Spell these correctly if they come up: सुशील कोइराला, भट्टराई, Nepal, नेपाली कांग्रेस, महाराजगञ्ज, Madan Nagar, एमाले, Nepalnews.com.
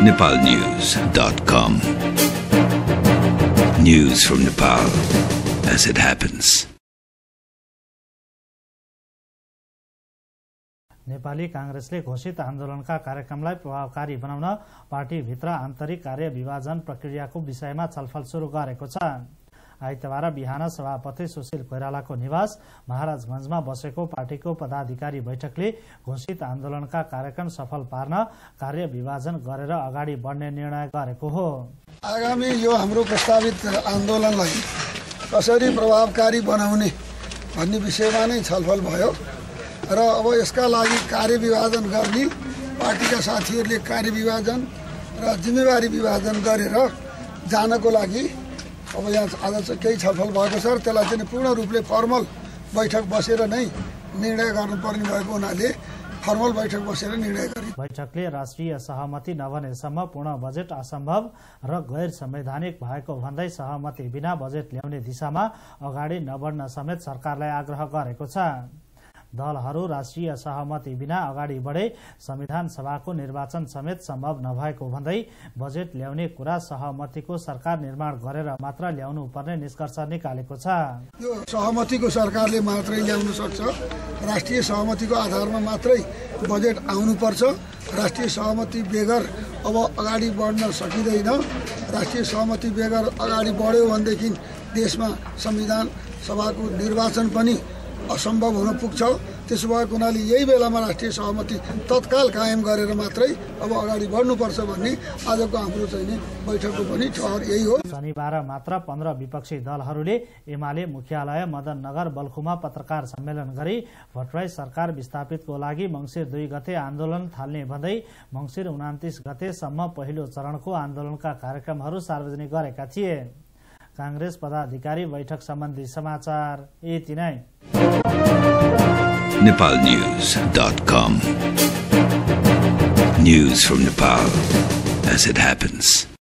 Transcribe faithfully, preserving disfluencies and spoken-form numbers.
Nepal news dot com. News from Nepal as it happens. Nepali कांग्रेसले घोषित आन्दोलनका कार्यक्रमलाई प्रभावकारी बनाउन पार्टीभित्र आन्तरिक कार्य विभाजन प्रक्रियाको विषयमा छलफल सुरु गरेको छ। आइतबार बिहान सभापति सुशील कोइरालाको निवास महाराजगञ्जमा बसेको पार्टीको पदाधिकारी बैठकले घोषित आन्दोलनका कार्यक्रम सफल पार्न कार्य विभाजन गरेर अगाडि बढ्ने निर्णय गरेको हो। आगामी यो हाम्रो प्रस्तावित आन्दोलनलाई कसरी प्रभावकारी बनाउने भन्ने विषयमा नै छलफल भयो र अब यसका लागि कार्य विभाजन गर्ने पार्टीका साथीहरूले कार्य विभाजन र जिम्मेवारी विभाजन गरेर जानको लागि अब यहाँ आज केही छलफल भएको छ र त्यसलाई चाहिँ पूर्ण रूपले फर्मल बैठक बसेर नै निर्णय गर्नुपर्ने भएको हुनाले फर्मल बैठक बसेर निर्णय गरियो। बैठकले राष्ट्रिय सहमति नबनेसम्म पूर्ण बजेट असम्भव र गैर संवैधानिक भएको भन्दै सहमति बिना बजेट ल्याउने दिशामा अगाडि नबढ्न समेत सरकारलाई आग्रह गरेको छ। दलहरू राष्ट्रिय सहमति बिना अगाडि बढे संविधान सभाको निर्वाचन समेत सम्भव नभएको भन्दै बजेट ल्याउने कुरा सहमतिको सरकार निर्माण गरेर मात्र ल्याउनु पर्ने निष्कर्ष निकालेको छ। यो सहमतिको सरकारले मात्रै ल्याउन सक्छ, राष्ट्रिय सहमतिको आधारमा मात्रै बजेट आउनु पर्छ। राष्ट्रिय सहमति बेगर अब अगाडि बढ्न सकिँदैन। राष्ट्रिय सहमति बेगर अगाडि बढ्यो भनेदेखि देशमा संविधान सभाको निर्वाचन पनि असम्भव हुन पुग्छ। त्यसो भएको हुनाले यही बेलामा राष्ट्रिय सहमति तत्काल कायम गरेर मात्रै अब अगाडि बढ्नुपर्छ भन्ने आजको हाम्रो चाहिँ बैठकको पनि ठहर यही हो। शनिबार मात्र पन्ध्र विपक्षी दलहरूले एमाले मुख्यालय मदन नगर बल्खुमा पत्रकार सम्मेलन गरी भट्टराई सरकार विस्थापितको लागि मंसिर दुई गते आन्दोलन थाल्ने भन्दै मंसिर उनातिस गतेसम्म पहिलो चरणको आन्दोलनका कार्यक्रमहरू सार्वजनिक गरेका थिए। कांग्रेस पदाधिकारी बैठक सम्बन्धी समाचार यति नै। Nepal news dot com. News from Nepal as it happens.